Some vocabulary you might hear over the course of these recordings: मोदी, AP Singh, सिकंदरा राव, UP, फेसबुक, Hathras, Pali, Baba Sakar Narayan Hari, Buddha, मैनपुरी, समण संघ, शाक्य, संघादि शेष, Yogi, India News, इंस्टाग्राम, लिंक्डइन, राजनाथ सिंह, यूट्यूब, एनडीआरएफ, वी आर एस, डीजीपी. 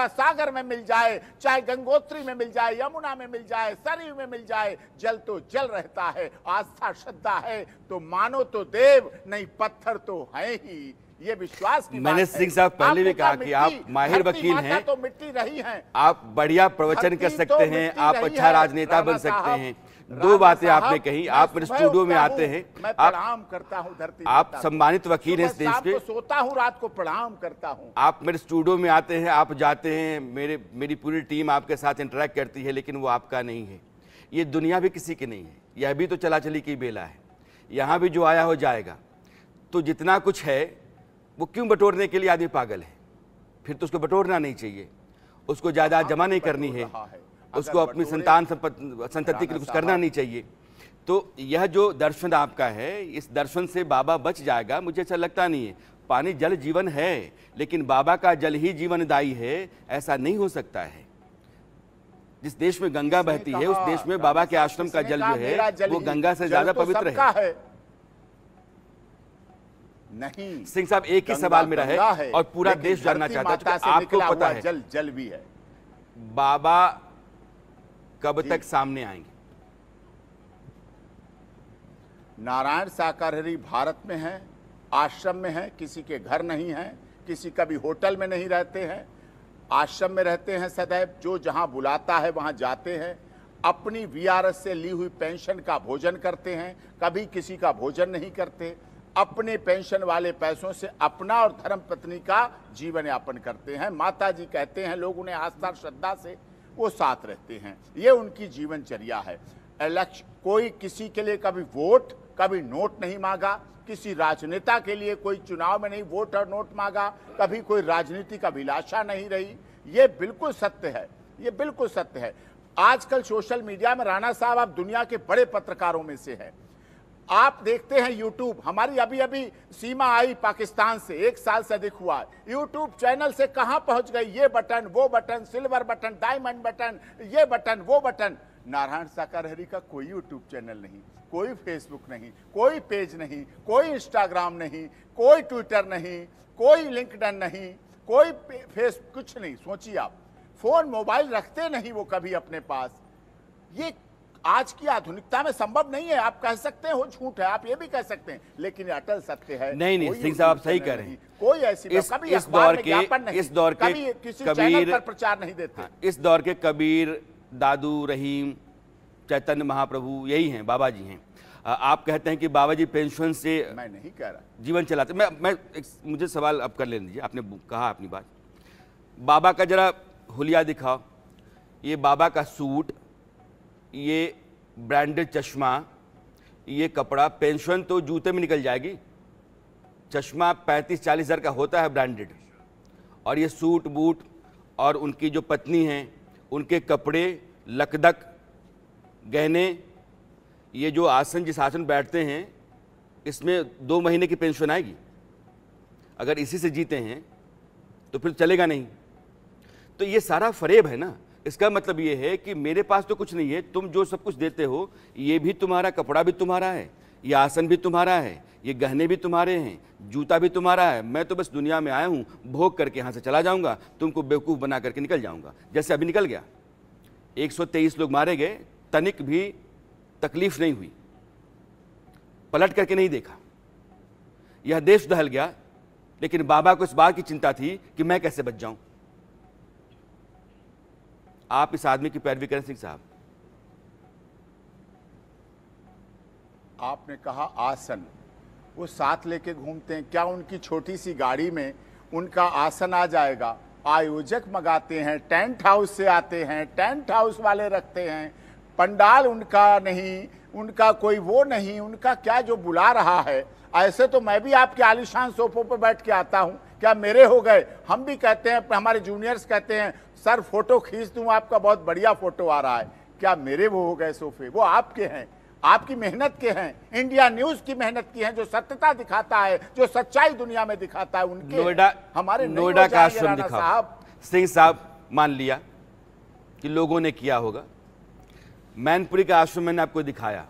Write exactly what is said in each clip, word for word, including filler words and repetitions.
गंगा सागर में मिल जाए, चाहे गंगोत्री में मिल जाए, यमुना में मिल जाए, सरयू में मिल जाए, जल तो जल रहता है। आस्था श्रद्धा है तो मानो तो देव, नहीं पत्थर तो है ही, ये विश्वास की मैंने सिंह साहब पहले भी कहा कि आप माहिर वकील हैं, तो मिट्टी रही हैं, आप बढ़िया प्रवचन कर सकते हैं, आप अच्छा राजनेता बन सकते हैं। दो बातें आपने कही, आप स्टूडियो में आते हैं, मैं प्रणाम करता हूं धरती, आप सम्मानित वकील हैं इस देश के, सोता हूं रात को प्रणाम करता हूं। आप मेरे स्टूडियो में आते हैं, आप जाते हैं, मेरे मेरी पूरी टीम आपके साथ इंटरेक्ट करती है, लेकिन वो आपका नहीं है। ये दुनिया भी किसी की नहीं है, यह भी तो चला चली की बेला है, यहाँ भी जो आया हो जाएगा। तो जितना कुछ है वो क्यों बटोरने के लिए आदमी पागल है? फिर तो उसको बटोरना नहीं चाहिए, उसको ज़्यादा जमा नहीं करनी है, उसको अपनी संतान संतति के लिए कुछ करना नहीं चाहिए। तो यह जो दर्शन आपका है, इस दर्शन से बाबा बच जाएगा, मुझे ऐसा लगता नहीं है। पानी जल जीवन है, लेकिन बाबा का जल ही जीवनदायी है, ऐसा नहीं हो सकता है। जिस देश में गंगा बहती है उस देश में बाबा के आश्रम का जल जो है वो गंगा से ज़्यादा पवित्र है। नहीं सिंह साहब, एक ही सवाल मेरा है, है और पूरा देश जानना चाहता है, आपको पता है जल जल भी है, बाबा कब तक सामने आएंगे? नारायण साकार हरि भारत में है, आश्रम में है, किसी के घर नहीं है, किसी कभी होटल में नहीं रहते हैं, आश्रम में रहते हैं सदैव, जो जहां बुलाता है वहां जाते हैं, अपनी वी आर एस से ली हुई पेंशन का भोजन करते हैं, कभी किसी का भोजन नहीं करते, अपने पेंशन वाले पैसों से अपना और धर्म पत्नी का जीवन यापन करते हैं। माता जी कहते हैं लोग उन्हें आस्था श्रद्धा से वो साथ रहते हैं, ये उनकी जीवनचर्या है। इलेक्शन कोई किसी के लिए कभी वोट कभी नोट नहीं मांगा, किसी राजनेता के लिए कोई चुनाव में नहीं वोट और नोट मांगा, कभी कोई राजनीति का अभिलाषा नहीं रही। ये बिल्कुल सत्य है, ये बिल्कुल सत्य है। आजकल सोशल मीडिया में राणा साहब आप दुनिया के बड़े पत्रकारों में से हैं, आप देखते हैं यूट्यूब, हमारी अभी अभी सीमा आई पाकिस्तान से, एक साल से अधिक हुआ, यूट्यूब चैनल से कहाँ पहुँच गई, ये बटन वो button, silver button, diamond button, ये बटन वो बटन। नारायण साकार हरि का कोई यूट्यूब चैनल नहीं, कोई फेसबुक नहीं, कोई पेज नहीं, कोई इंस्टाग्राम नहीं, कोई ट्विटर नहीं, कोई लिंक्डइन नहीं, कोई फेस कुछ नहीं। सोचिए आप, फोन मोबाइल रखते नहीं वो कभी अपने पास, ये आज की आधुनिकता में संभव नहीं है। आप कह सकते हो झूठ है, आप ये भी कह सकते हैं, लेकिन अटल सत्य है। नहीं नहीं सिंह साहब सही कह रहे हैं, कोई ऐसी इस, कभी इस दौर के इस दौर के कभी किसी चैनल पर प्रचार नहीं देते। हाँ, इस दौर के कबीर, दादू, रहीम, चैतन्य महाप्रभु यही हैं, बाबा जी हैं। आप कहते हैं कि बाबा जी पेंशन से मैं नहीं कह रहा जीवन चलाते। मैं मैं मुझे सवाल आप कर ले लीजिए, आपने कहा अपनी बात। बाबा का जरा हुलिया दिखाओ, ये बाबा का सूट, ये ब्रांडेड चश्मा, ये कपड़ा, पेंशन तो जूते में निकल जाएगी। चश्मा पैंतीस चालीस हज़ार का होता है ब्रांडेड, और ये सूट बूट, और उनकी जो पत्नी हैं उनके कपड़े, लकदक, गहने, ये जो आसन जिस आसन बैठते हैं इसमें दो महीने की पेंशन आएगी। अगर इसी से जीते हैं तो फिर चलेगा नहीं। तो ये सारा फरेब है ना। इसका मतलब ये है कि मेरे पास तो कुछ नहीं है, तुम जो सब कुछ देते हो, ये भी तुम्हारा, कपड़ा भी तुम्हारा है, ये आसन भी तुम्हारा है, ये गहने भी तुम्हारे हैं, जूता भी तुम्हारा है, मैं तो बस दुनिया में आया हूँ, भोग करके यहाँ से चला जाऊँगा, तुमको बेवकूफ़ बना करके निकल जाऊँगा, जैसे अभी निकल गया। एक सौ तेईस लोग मारे गए, तनिक भी तकलीफ नहीं हुई, पलट करके नहीं देखा, यह देश दहल गया, लेकिन बाबा को इस बात की चिंता थी कि मैं कैसे बच जाऊँ। आप इस आदमी की पैरवी करें सिंह साहब। आपने कहा आसन, वो साथ लेके घूमते हैं, क्या उनकी छोटी सी गाड़ी में उनका आसन आ जाएगा? आयोजक मंगाते हैं, टेंट हाउस से आते हैं, टेंट हाउस वाले रखते हैं, पंडाल उनका नहीं, उनका कोई वो नहीं, उनका क्या जो बुला रहा है। ऐसे तो मैं भी आपके आलीशान सोफों पर बैठ के आता हूँ, क्या मेरे हो गए? हम भी कहते हैं, हमारे जूनियर्स कहते हैं सर फोटो खींच दूं, आपका बहुत बढ़िया फोटो आ रहा है, क्या मेरे वो हो गए सोफे? वो आपके हैं, आपकी मेहनत के हैं, इंडिया न्यूज की मेहनत की हैं, जो सत्यता दिखाता है, जो सच्चाई दुनिया में दिखाता है, उनके नोएडा, हमारे नोएडा का आश्रम दिखाओ। साहब सिंह साहब, मान लिया कि लोगों ने किया होगा, मैनपुरी का आश्रम मैंने आपको दिखाया,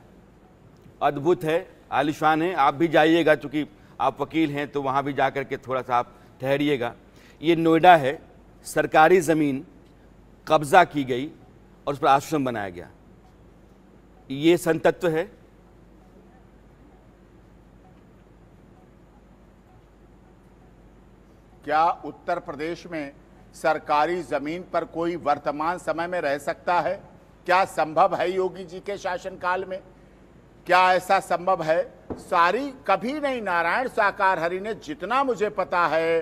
अद्भुत है, आलिशान है, आप भी जाइएगा, चूंकि आप वकील हैं तो वहाँ भी जा करके थोड़ा सा आप ठहरिएगा। ये नोएडा है, सरकारी ज़मीन कब्ज़ा की गई और उस पर आश्रम बनाया गया। ये संतत्व है। क्या उत्तर प्रदेश में सरकारी जमीन पर कोई वर्तमान समय में रह सकता है? क्या संभव है योगी जी के शासनकाल में? क्या ऐसा संभव है? सारी कभी नहीं। नारायण साकार हरि ने जितना मुझे पता है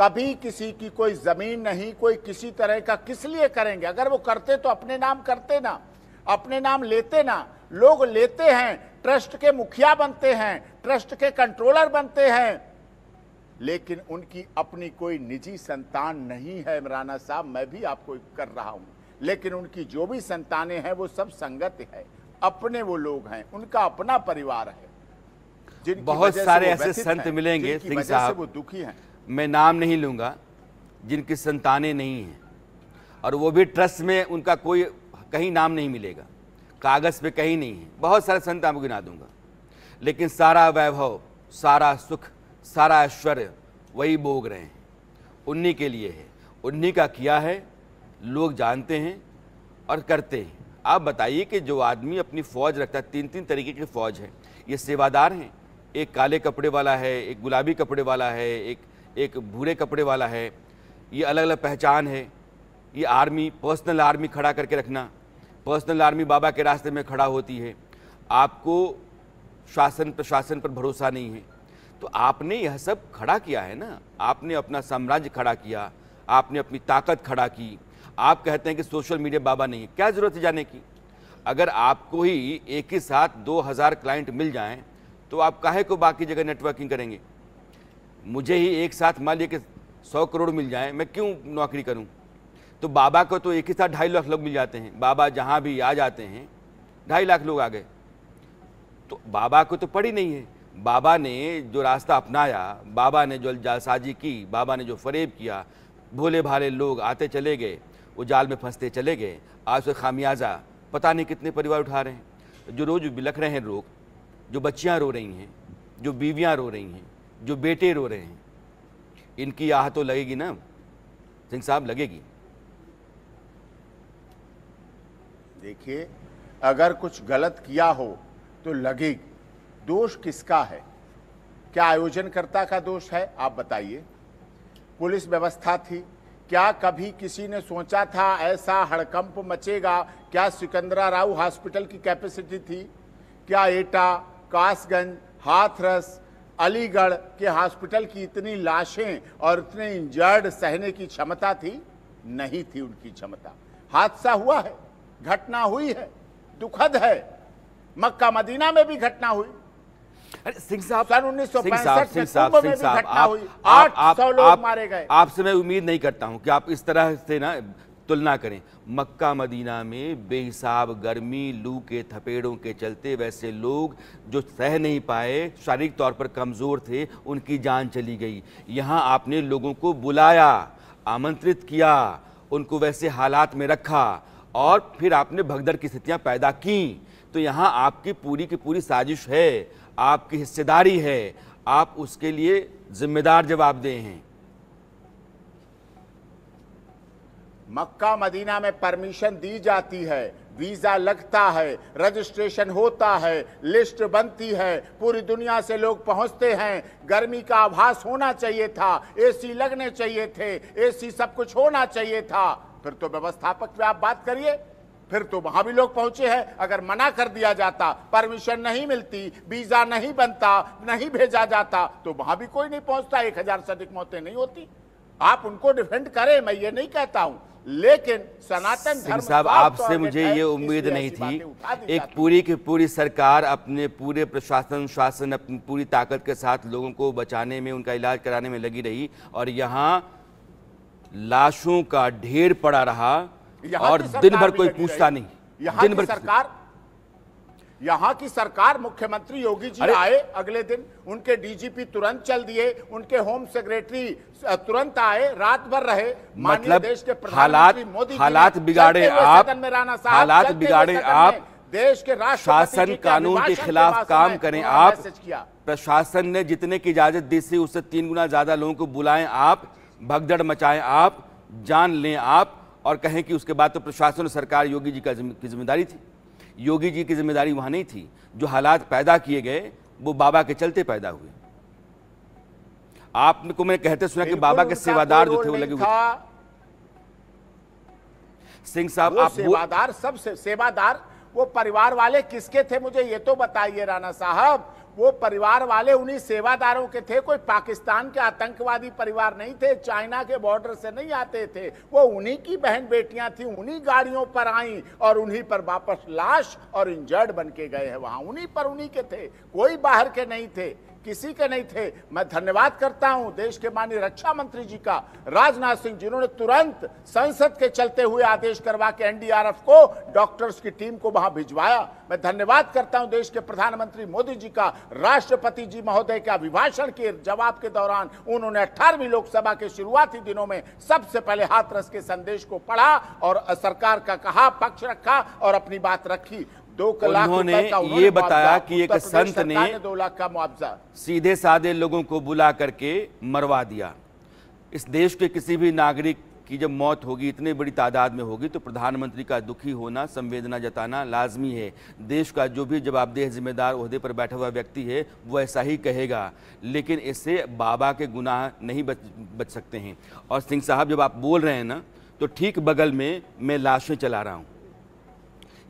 कभी किसी की कोई जमीन नहीं, कोई किसी तरह का, किस लिए करेंगे? अगर वो करते तो अपने नाम करते ना, अपने नाम लेते ना। लोग लेते हैं, ट्रस्ट के मुखिया बनते हैं, ट्रस्ट के कंट्रोलर बनते हैं, लेकिन उनकी अपनी कोई निजी संतान नहीं है। इमराना साहब, मैं भी आपको कर रहा हूँ, लेकिन उनकी जो भी संतानें हैं वो सब संगत है, अपने वो लोग हैं, उनका अपना परिवार है। जिनकी बहुत सारे ऐसे संत मिलेंगे सिंह साहब, वो दुखी हैं, मैं नाम नहीं लूँगा, जिनकी संतानें नहीं हैं और वो भी ट्रस्ट में, उनका कोई कहीं नाम नहीं मिलेगा, कागज़ पे कहीं नहीं है। बहुत सारे संत आपको गिना दूंगा, लेकिन सारा वैभव, सारा सुख, सारा ऐश्वर्य वही भोग रहे हैं। उन्हीं के लिए है, उन्हीं का किया है, लोग जानते हैं और करते हैं। आप बताइए कि जो आदमी अपनी फ़ौज रखता है, तीन तीन तरीके की फ़ौज है, ये सेवादार हैं, एक काले कपड़े वाला है, एक गुलाबी कपड़े वाला है, एक एक भूरे कपड़े वाला है, ये अलग अलग पहचान है। ये आर्मी, पर्सनल आर्मी खड़ा करके रखना, पर्सनल आर्मी बाबा के रास्ते में खड़ा होती है। आपको शासन प्रशासन पर भरोसा नहीं है, तो आपने यह सब खड़ा किया है ना, आपने अपना साम्राज्य खड़ा किया, आपने अपनी ताकत खड़ा की। आप कहते हैं कि सोशल मीडिया बाबा नहीं है, क्या ज़रूरत है जाने की? अगर आपको ही एक ही साथ दो हज़ार क्लाइंट मिल जाएं तो आप काहे को बाकी जगह नेटवर्किंग करेंगे? मुझे ही एक साथ मान लीजिए कि सौ करोड़ मिल जाएं, मैं क्यों नौकरी करूं? तो बाबा को तो एक ही साथ ढाई लाख लोग मिल जाते हैं। बाबा जहां भी आ जाते हैं ढाई लाख लोग आ गए, तो बाबा को तो पड़ी नहीं है। बाबा ने जो रास्ता अपनाया, बाबा ने जो जालसाजी की, बाबा ने जो फरेब किया, भोले भाले लोग आते चले गए, वो जाल में फंसते चले गए। आज उसका खामियाजा पता नहीं कितने परिवार उठा रहे हैं, जो रोज़ बिलख रहे हैं लोग, जो बच्चियाँ रो रही हैं, जो बीवियाँ रो रही हैं, जो बेटे रो रहे हैं। इनकी आह तो लगेगी ना सिंह साहब, लगेगी। देखिए, अगर कुछ गलत किया हो तो लगेगी। दोष किसका है? क्या आयोजनकर्ता का दोष है? आप बताइए। पुलिस व्यवस्था थी? क्या कभी किसी ने सोचा था ऐसा हड़कंप मचेगा? क्या सिकंदरा राव हॉस्पिटल की कैपेसिटी थी? क्या एटा, कासगंज, हाथरस, अलीगढ़ के हॉस्पिटल की इतनी लाशें और इतने इंजर्ड सहने की क्षमता थी? नहीं थी उनकी क्षमता। हादसा हुआ है, घटना हुई है, दुखद है। मक्का मदीना में भी घटना हुई। अरे सिंह साहब, सन उन्नीस सौ पैंसठ में कुंभ में भी घटना हुई, आठ सौ लोग मारे गए। आपसे मैं उम्मीद नहीं करता हूं कि आप इस तरह से ना तुलना करें। मक्का मदीना में बेहिसाब गर्मी, लू के थपेड़ों के चलते वैसे लोग जो सह नहीं पाए, शारीरिक तौर पर कमज़ोर थे, उनकी जान चली गई। यहाँ आपने लोगों को बुलाया, आमंत्रित किया, उनको वैसे हालात में रखा और फिर आपने भगदड़ की स्थितियाँ पैदा की। तो यहाँ आपकी पूरी की पूरी साजिश है, आपकी हिस्सेदारी है, आप उसके लिए जिम्मेदार जवाबदेह हैं। मक्का मदीना में परमिशन दी जाती है, वीज़ा लगता है, रजिस्ट्रेशन होता है, लिस्ट बनती है, पूरी दुनिया से लोग पहुंचते हैं। गर्मी का आभास होना चाहिए था, एसी लगने चाहिए थे, एसी सब कुछ होना चाहिए था। फिर तो व्यवस्थापक पे आप बात करिए, फिर तो वहाँ भी लोग पहुँचे हैं। अगर मना कर दिया जाता, परमिशन नहीं मिलती, वीज़ा नहीं बनता, नहीं भेजा जाता, तो वहाँ भी कोई नहीं पहुँचता, एक हज़ार से अधिक मौतें नहीं होती। आप उनको डिफेंड करें, मैं ये नहीं कहता हूँ, लेकिन सनातन धर्म साहब, आपसे मुझे ये उम्मीद नहीं थी। एक पूरी की पूरी सरकार अपने पूरे प्रशासन शासन अपनी पूरी ताकत के साथ लोगों को बचाने में, उनका इलाज कराने में लगी रही, और यहाँ लाशों का ढेर पड़ा रहा और दिन भर कोई पूछता नहीं। दिन भर सरकार, यहाँ की सरकार, मुख्यमंत्री योगी जी आए अगले दिन, उनके डीजीपी तुरंत चल दिए, उनके होम सेक्रेटरी तुरंत आए, रात भर रहे। मतलब देश के प्रधानमंत्री मोदी हालात बिगाड़े आप, हालात बिगाड़े आप, देश के राष्ट्रपति शासन कानून के खिलाफ काम करें आप, प्रशासन ने जितने की इजाजत दी थी उससे तीन गुना ज्यादा लोगों को बुलाएं आप, भगदड़ मचाएं आप, जान लें आप और कहें कि उसके बाद तो प्रशासन और सरकार योगी जी का की जिम्मेदारी थी। योगी जी की जिम्मेदारी वहाँ नहीं थी। जो हालात पैदा किए गए वो बाबा के चलते पैदा हुए। आपको मैंने कहते सुना कि बाबा के सेवादार जो थे वो लगे हुए। सिंह साहब आप सेवादार, सबसे सेवादार वो परिवार वाले किसके थे मुझे ये तो बताइए राणा साहब। वो परिवार वाले उन्हीं सेवादारों के थे, कोई पाकिस्तान के आतंकवादी परिवार नहीं थे, चाइना के बॉर्डर से नहीं आते थे। वो उन्हीं की बहन बेटियां थी, उन्हीं गाड़ियों पर आईं और उन्हीं पर वापस लाश और इंजर्ड बन के गए हैं वहां। उन्हीं पर उन्हीं के थे, कोई बाहर के नहीं थे, किसी के नहीं थे। मैं धन्यवाद करता हूं देश के माननीय रक्षा मंत्री जी का, राजनाथ सिंह, जिन्होंने तुरंत संसद के चलते हुए आदेश करवा के एनडीआरएफ को, डॉक्टर्स की टीम को वहां भिजवाया। मैं धन्यवाद करता हूं देश के प्रधानमंत्री मोदी जी का, राष्ट्रपति जी महोदय के अभिभाषण के जवाब के दौरान उन्होंने अठारहवीं लोकसभा के शुरुआती दिनों में सबसे पहले हाथरस के संदेश को पढ़ा और सरकार का कहा, पक्ष रखा और अपनी बात रखी। दो लाख उन्होंने ये बताया कि एक संत ने दो लाख का मुआवजा सीधे साधे लोगों को बुला करके मरवा दिया। इस देश के किसी भी नागरिक की जब मौत होगी, इतने बड़ी तादाद में होगी, तो प्रधानमंत्री का दुखी होना, संवेदना जताना लाजमी है। देश का जो भी जवाबदेह जिम्मेदार ओहदे पर बैठा हुआ व्यक्ति है वो ऐसा ही कहेगा, लेकिन इससे बाबा के गुनाह नहीं बच बच सकते हैं। और सिंह साहब जब आप बोल रहे हैं ना, तो ठीक बगल में मैं लाशें चला रहा हूँ।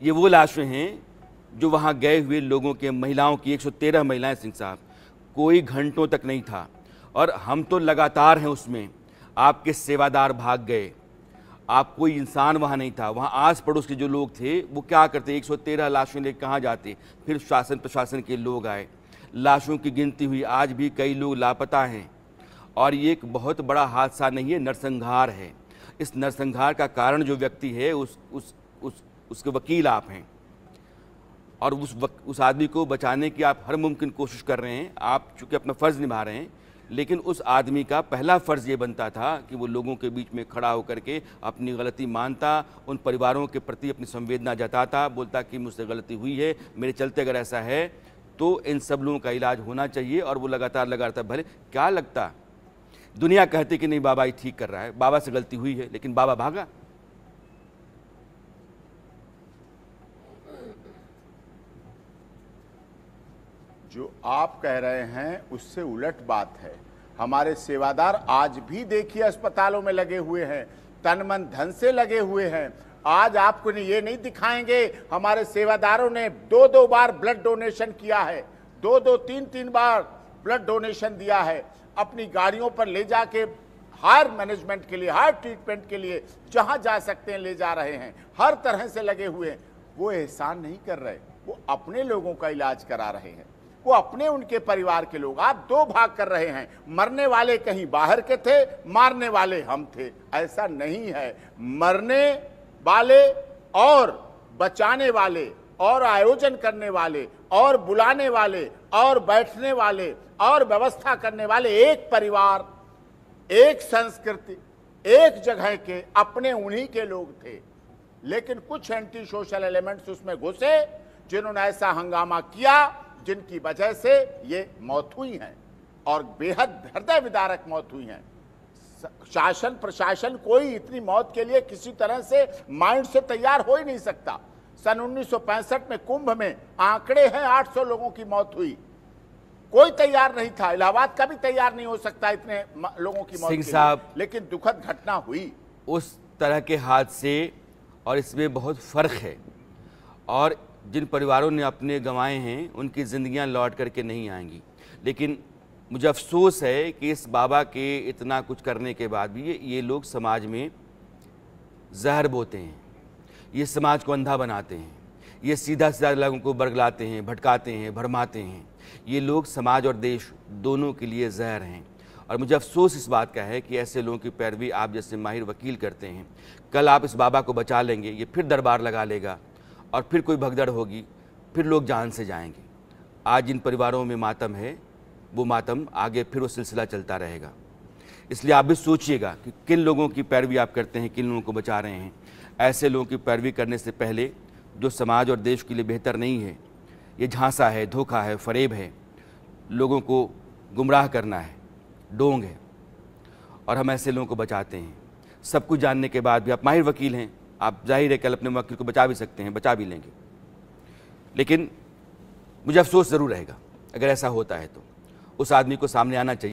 ये वो लाशें हैं जो वहाँ गए हुए लोगों के, महिलाओं की, एक सौ तेरह महिलाएं सिंह साहब। कोई घंटों तक नहीं था और हम तो लगातार हैं उसमें। आपके सेवादार भाग गए, आप कोई इंसान वहाँ नहीं था। वहाँ आस पड़ोस के जो लोग थे वो क्या करते, एक सौ तेरह लाशें लेकर कहाँ जाते। फिर शासन प्रशासन के लोग आए, लाशों की गिनती हुई। आज भी कई लोग लापता हैं और ये एक बहुत बड़ा हादसा नहीं है, नरसंहार है। इस नरसंहार का कारण जो व्यक्ति है उस उस उस उसके वकील आप हैं और उस वक, उस आदमी को बचाने की आप हर मुमकिन कोशिश कर रहे हैं। आप चूँकि अपना फ़र्ज़ निभा रहे हैं, लेकिन उस आदमी का पहला फ़र्ज़ ये बनता था कि वो लोगों के बीच में खड़ा होकर के अपनी गलती मानता, उन परिवारों के प्रति अपनी संवेदना जताता, बोलता कि मुझसे गलती हुई है, मेरे चलते अगर ऐसा है तो इन सब लोगों का इलाज होना चाहिए। और वो लगातार लगातार भले क्या लगता, दुनिया कहती कि नहीं बाबा ये ठीक कर रहा है, बाबा से गलती हुई है, लेकिन बाबा भागा। जो आप कह रहे हैं उससे उलट बात है। हमारे सेवादार आज भी देखिए अस्पतालों में लगे हुए हैं, तन मन धन से लगे हुए हैं। आज आपको ये नहीं दिखाएंगे हमारे सेवादारों ने दो दो बार ब्लड डोनेशन किया है, दो दो तीन तीन बार ब्लड डोनेशन दिया है, अपनी गाड़ियों पर ले जाके हायर मैनेजमेंट के लिए, हायर ट्रीटमेंट के लिए जहाँ जा सकते हैं ले जा रहे हैं, हर तरह से लगे हुए हैं। वो एहसान नहीं कर रहे, वो अपने लोगों का इलाज करा रहे हैं, वो अपने उनके परिवार के लोग। आप दो भाग कर रहे हैं, मरने वाले कहीं बाहर के थे, मारने वाले हम थे। ऐसा नहीं है, मरने वाले और बचाने वाले और आयोजन करने वाले और बुलाने वाले और बैठने वाले और व्यवस्था करने वाले एक परिवार, एक संस्कृति, एक जगह के अपने उन्हीं के लोग थे। लेकिन कुछ एंटी सोशल एलिमेंट्स उसमें घुसे जिन्होंने ऐसा हंगामा किया, जिनकी वजह से ये मौत हुई हैं और बेहद हृदय विदारक मौत हुई हैं। शासन प्रशासन कोई इतनी मौत के लिए किसी तरह से माइंड से तैयार हो ही नहीं सकता। सन उन्नीस सौ पैंसठ में कुंभ में आंकड़े हैं आठ सौ लोगों की मौत हुई, कोई तैयार नहीं था। इलाहाबाद का भी तैयार नहीं हो सकता इतने लोगों की मौत के लिए, लेकिन दुखद घटना हुई। उस तरह के हादसे और इसमें बहुत फर्क है। और जिन परिवारों ने अपने गंवाए हैं उनकी ज़िंदगियां लौट करके नहीं आएंगी। लेकिन मुझे अफसोस है कि इस बाबा के इतना कुछ करने के बाद भी ये ये लोग समाज में जहर बोते हैं, ये समाज को अंधा बनाते हैं, ये सीधा सीधा लोगों को बरगलाते हैं, भटकाते हैं, भरमाते हैं। ये लोग समाज और देश दोनों के लिए जहर हैं। और मुझे अफसोस इस बात का है कि ऐसे लोगों की पैरवी आप जैसे माहिर वकील करते हैं। कल आप इस बाबा को बचा लेंगे, ये फिर दरबार लगा लेगा और फिर कोई भगदड़ होगी, फिर लोग जान से जाएंगे। आज जिन परिवारों में मातम है वो मातम आगे फिर वो सिलसिला चलता रहेगा। इसलिए आप भी सोचिएगा कि किन लोगों की पैरवी आप करते हैं, किन लोगों को बचा रहे हैं। ऐसे लोगों की पैरवी करने से पहले, जो समाज और देश के लिए बेहतर नहीं है, ये झांसा है, धोखा है, फरेब है, लोगों को गुमराह करना है, डोंग है। और हम ऐसे लोगों को बचाते हैं। सब कुछ जानने के बाद भी, आप माहिर वकील हैं, आप जाहिर है कल अपने वकील को बचा भी सकते हैं, बचा भी लेंगे, लेकिन मुझे अफसोस ज़रूर रहेगा अगर ऐसा होता है तो। उस आदमी को सामने आना चाहिए।